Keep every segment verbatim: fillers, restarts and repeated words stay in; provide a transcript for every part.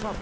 trouble.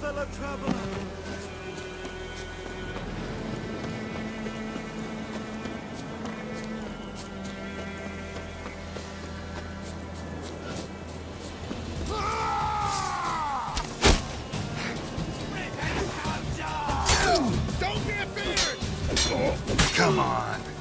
Fellow traveler. Don't get beard! Oh, come on.